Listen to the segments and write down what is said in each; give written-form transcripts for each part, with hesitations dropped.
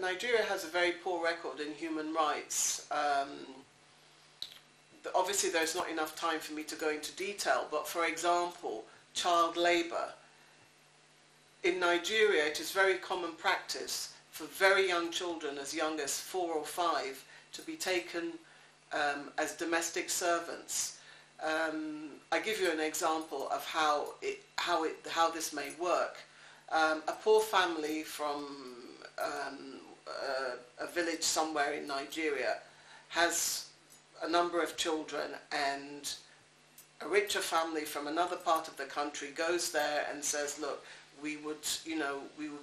Nigeria has a very poor record in human rights. Obviously there's not enough time for me to go into detail, but for example, child labour. In Nigeria, it is very common practice for very young children, as young as 4 or 5, to be taken as domestic servants. I give you an example of how this may work. A poor family from a village somewhere in Nigeria has a number of children, and a richer family from another part of the country goes there and says, look, we would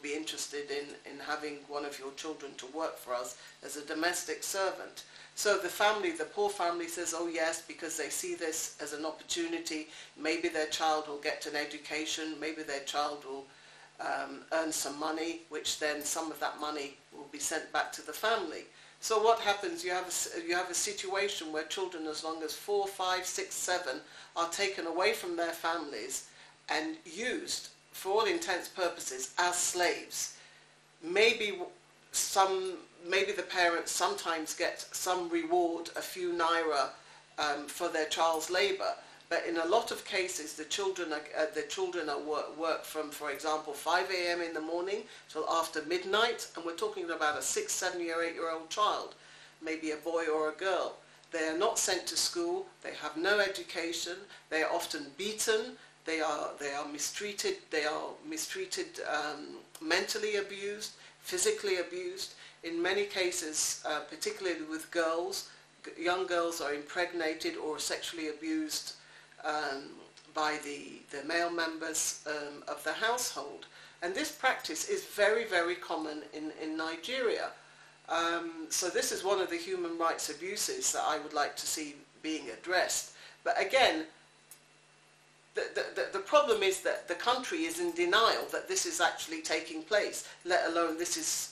be interested in having one of your children to work for us as a domestic servant. So the family, the poor family, says, oh yes, because they see this as an opportunity. Maybe their child will get an education, maybe their child will earn some money, which then some of that money will be sent back to the family. So what happens? You have a situation where children as young as 4, 5, 6, 7 are taken away from their families and used for all intents and purposes as slaves. Maybe the parents sometimes get some reward, a few naira, for their child's labour. But in a lot of cases, the children work from, for example, 5 AM in the morning till after midnight, and we're talking about a 6, 7, or 8-year-old child, maybe a boy or a girl. They are not sent to school. They have no education. They are often beaten. They are mistreated. They are mistreated, mentally abused, physically abused. In many cases, particularly with girls, young girls are impregnated or sexually abused by the male members of the household. And this practice is very, very common in Nigeria. So this is one of the human rights abuses that I would like to see being addressed. But again, the problem is that the country is in denial that this is actually taking place, let alone this is